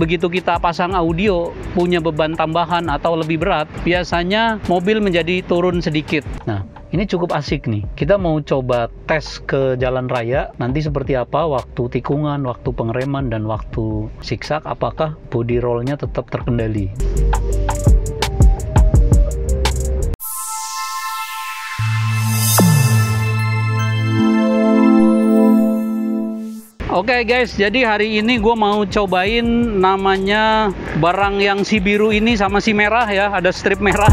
begitu kita pasang audio punya beban tambahan atau lebih berat, biasanya mobil menjadi turun sedikit. Nah, ini cukup asik nih. Kita mau coba tes ke jalan raya, nanti seperti apa waktu tikungan, waktu pengereman, dan waktu siksak, apakah body rollnya tetap terkendali. Oke guys, jadi hari ini gue mau cobain namanya barang yang si biru ini sama si merah ya, ada strip merah.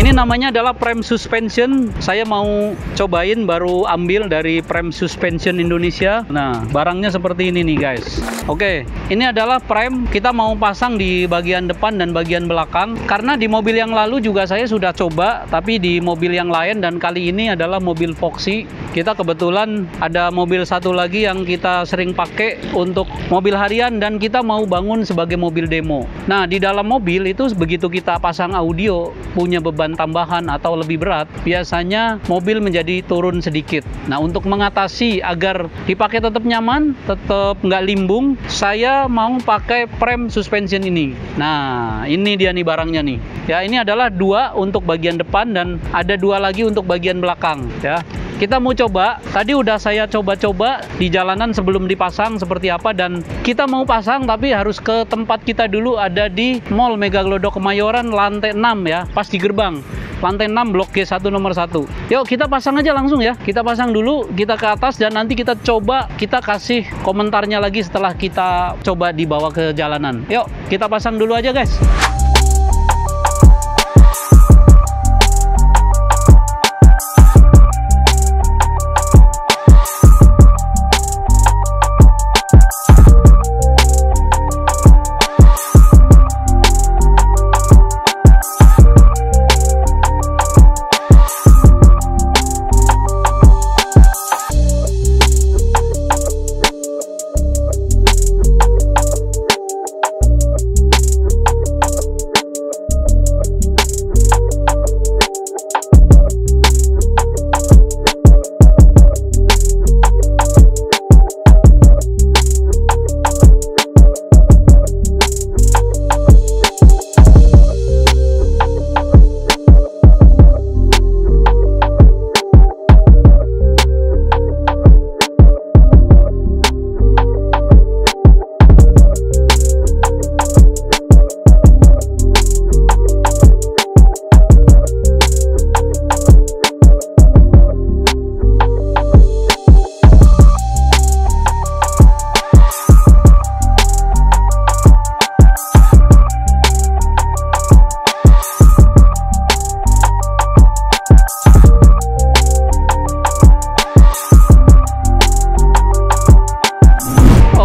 Ini namanya adalah Prime Suspension. Saya mau cobain, baru ambil dari Prime Suspension Indonesia. Nah, barangnya seperti ini nih guys. Oke, ini adalah Prime. Kita mau pasang di bagian depan dan bagian belakang. Karena di mobil yang lalu juga saya sudah coba, tapi di mobil yang lain, dan kali ini adalah mobil Foxy. Kita kebetulan ada mobil satu lagi yang kita sering pakai untuk mobil harian dan kita mau bangun sebagai mobil demo. Nah, di dalam mobil itu begitu kita pasang audio punya beban tambahan atau lebih berat, biasanya mobil menjadi turun sedikit. Nah, untuk mengatasi agar dipakai tetap nyaman, tetap nggak limbung, saya mau pakai Prime Suspension ini. Nah, ini dia nih barangnya nih. Ya, ini adalah dua untuk bagian depan dan ada dua lagi untuk bagian belakang ya. Kita mau coba, tadi udah saya coba-coba di jalanan sebelum dipasang seperti apa, dan kita mau pasang tapi harus ke tempat kita dulu, ada di Mall Mega Glodok Kemayoran lantai 6 ya, pas di gerbang. Lantai 6 blok G1 nomor 1. Yuk kita pasang aja langsung ya. Kita pasang dulu, kita ke atas dan nanti kita coba, kita kasih komentarnya lagi setelah kita coba dibawa ke jalanan. Yuk kita pasang dulu aja guys.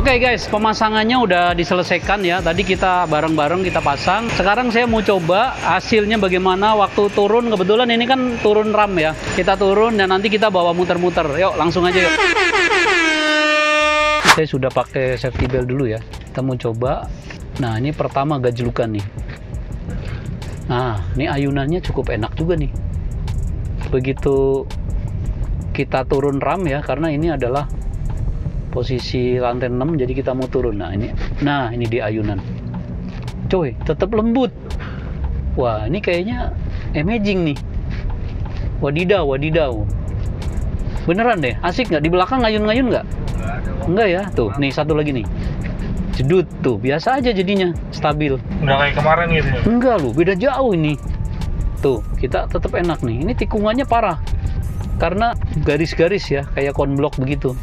Oke guys, pemasangannya udah diselesaikan ya. Tadi kita bareng-bareng kita pasang. Sekarang saya mau coba hasilnya bagaimana waktu turun. Kebetulan ini kan turun ram ya. Kita turun dan nanti kita bawa muter-muter. Yuk, langsung aja yuk. Saya sudah pakai safety belt dulu ya. Kita mau coba. Nah, ini pertama gajlukan nih. Nah, ini ayunannya cukup enak juga nih. Begitu kita turun ram ya, karena ini adalah posisi lantai 6, jadi kita mau turun. Nah ini di ayunan. Coy, tetap lembut. Wah, ini kayaknya amazing nih. Wadidaw, wadidaw. Beneran deh, asik nggak? Di belakang ngayun-ngayun nggak? Enggak ya? Tuh, nih satu lagi nih. Jedut, tuh. Biasa aja jadinya, stabil. Nggak kayak kemarin gitu ya? Enggak loh, beda jauh ini. Tuh, kita tetap enak nih. Ini tikungannya parah. Karena garis-garis ya, kayak konblok begitu.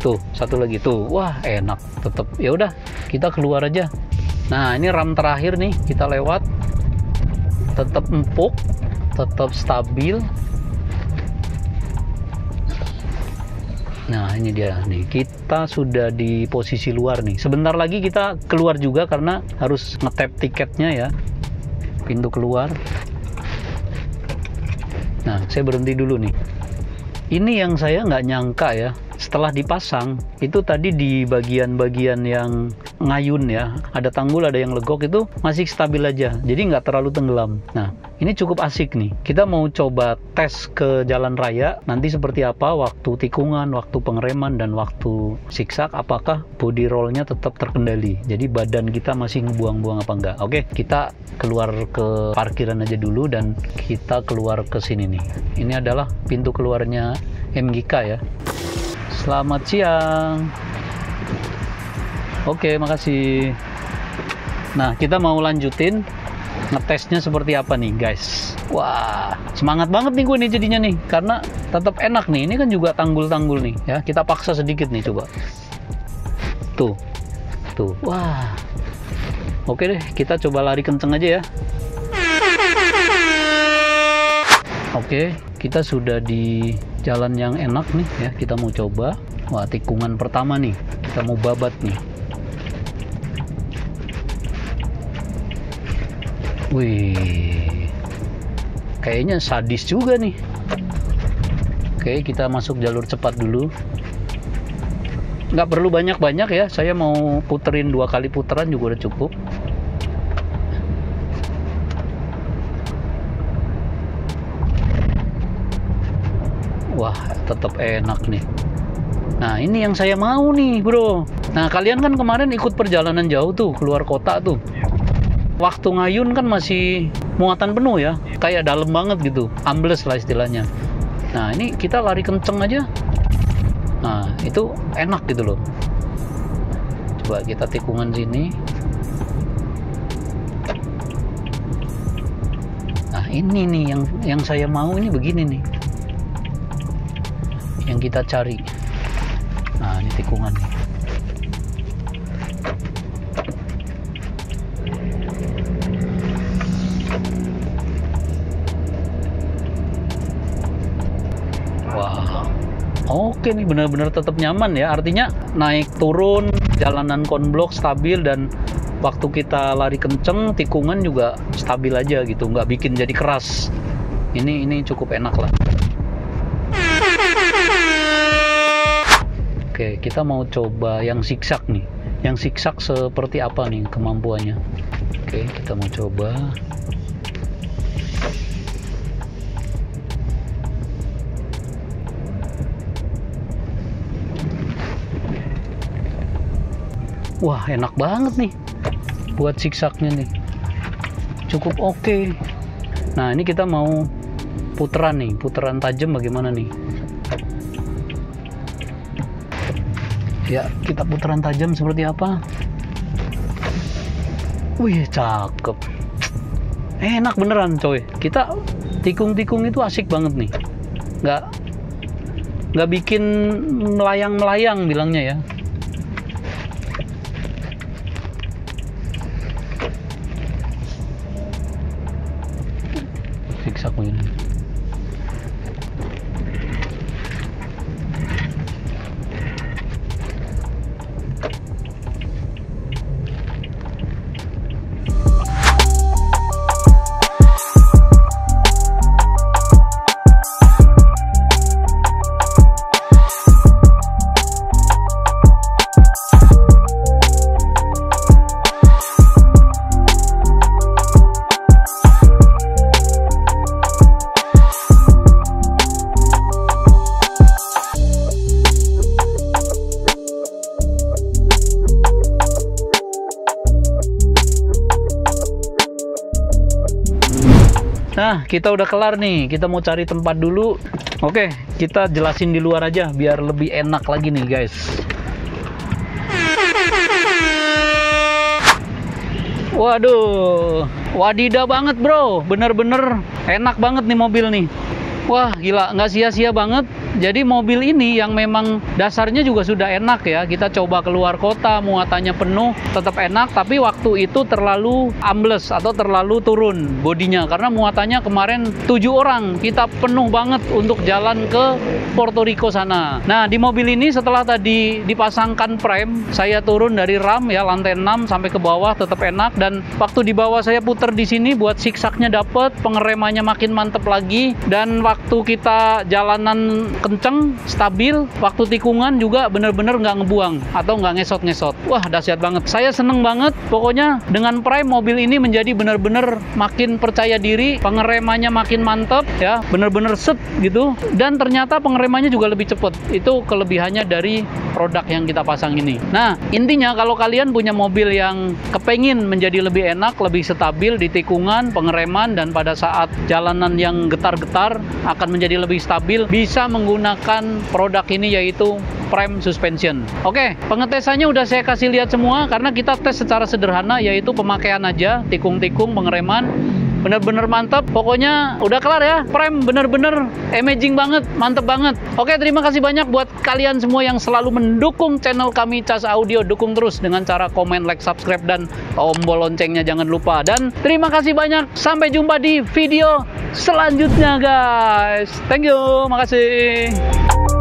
Tuh, satu lagi tuh. Wah, enak tetap. Ya udah, kita keluar aja. Nah, ini ram terakhir nih, kita lewat. Tetap empuk, tetap stabil. Nah, ini dia nih. Kita sudah di posisi luar nih. Sebentar lagi kita keluar juga karena harus ngetap tiketnya ya. Pintu keluar. Nah, saya berhenti dulu nih. Ini yang saya nggak nyangka ya. setelah dipasang itu tadi di bagian-bagian yang ngayun ya, ada tanggul ada yang legok, itu masih stabil aja, jadi nggak terlalu tenggelam. Nah ini cukup asik nih, kita mau coba tes ke jalan raya nanti seperti apa, waktu tikungan, waktu pengereman, dan waktu siksak, apakah body rollnya tetap terkendali, jadi badan kita masih ngebuang-buang apa enggak. Oke, kita keluar ke parkiran aja dulu dan kita keluar ke sini nih. Ini adalah pintu keluarnya MGK ya. Selamat siang. Oke, makasih. Nah, kita mau lanjutin ngetesnya seperti apa nih, guys. Wah, semangat banget nih gue nih jadinya nih, karena tetap enak nih. Ini kan juga tanggul-tanggul nih ya. Kita paksa sedikit nih, coba. Tuh. Tuh. Wah. Oke deh, kita coba lari kenceng aja ya. Oke, kita sudah di jalan yang enak nih ya, kita mau coba. Wah, tikungan pertama nih, kita mau babat nih. Wih, kayaknya sadis juga nih. Oke, kita masuk jalur cepat dulu. Nggak perlu banyak-banyak ya, saya mau puterin 2 kali puteran juga udah cukup. Wah, tetap enak nih. Nah, ini yang saya mau nih, bro. Nah, kalian kan kemarin ikut perjalanan jauh tuh, keluar kota tuh. Waktu ngayun kan masih muatan penuh ya, kayak dalam banget gitu, ambles lah istilahnya. Nah, ini kita lari kenceng aja. Nah, itu enak gitu loh. Coba kita tikungan sini. Nah, ini nih yang saya mau, ini begini nih yang kita cari. Nah, ini tikungan. Wah, oke nih, benar-benar tetap nyaman ya, artinya naik turun, jalanan konblok stabil, dan waktu kita lari kenceng, tikungan juga stabil aja gitu, nggak bikin jadi keras. Ini cukup enak lah. Oke, kita mau coba yang siksak nih. Yang siksak seperti apa nih kemampuannya? Oke, kita mau coba. Wah, enak banget nih buat siksaknya nih. Cukup oke. Nah, ini kita mau puteran nih, puteran tajam bagaimana nih? Ya, kita puteran tajam seperti apa? Wih, cakep. Enak beneran, coy. Kita tikung-tikung itu asik banget nih. Nggak bikin melayang-melayang bilangnya ya. Siksak ini. Nah, kita udah kelar nih. Kita mau cari tempat dulu. Oke, kita jelasin di luar aja biar lebih enak lagi nih, guys. Waduh, wadidaw banget, bro. Bener-bener enak banget nih mobil nih. Wah, gila, nggak sia-sia banget. Jadi mobil ini yang memang dasarnya juga sudah enak ya. Kita coba keluar kota, muatannya penuh, tetap enak. Tapi waktu itu terlalu ambles atau terlalu turun bodinya. Karena muatannya kemarin 7 orang. Kita penuh banget untuk jalan ke Puerto Rico sana. Nah, di mobil ini setelah tadi dipasangkan Prime, saya turun dari RAM ya, lantai 6 sampai ke bawah tetap enak. Dan waktu di bawah saya puter di sini buat siksaknya dapet, pengeremannya makin mantep lagi. Dan waktu kita jalanan kenceng, stabil, waktu tikungan juga bener-bener nggak ngebuang atau nggak ngesot-ngesot. Wah, dahsyat banget. Saya seneng banget, pokoknya dengan Prime mobil ini menjadi bener-bener makin percaya diri, pengeremannya makin mantep ya, bener-bener set gitu, dan ternyata pengeremannya juga lebih cepet. Itu kelebihannya dari produk yang kita pasang ini. Nah, intinya kalau kalian punya mobil yang kepengin menjadi lebih enak, lebih stabil di tikungan, pengereman, dan pada saat jalanan yang getar-getar akan menjadi lebih stabil, bisa menggunakan produk ini yaitu Prime Suspension. Oke, pengetesannya udah saya kasih lihat semua karena kita tes secara sederhana yaitu pemakaian aja, tikung-tikung, pengereman. Bener-bener mantap, pokoknya udah kelar ya. Prime bener-bener amazing banget, mantep banget. Oke, terima kasih banyak buat kalian semua yang selalu mendukung channel kami CAS Audio. Dukung terus dengan cara komen, like, subscribe, dan tombol loncengnya jangan lupa. Dan terima kasih banyak, sampai jumpa di video selanjutnya guys. Thank you, makasih.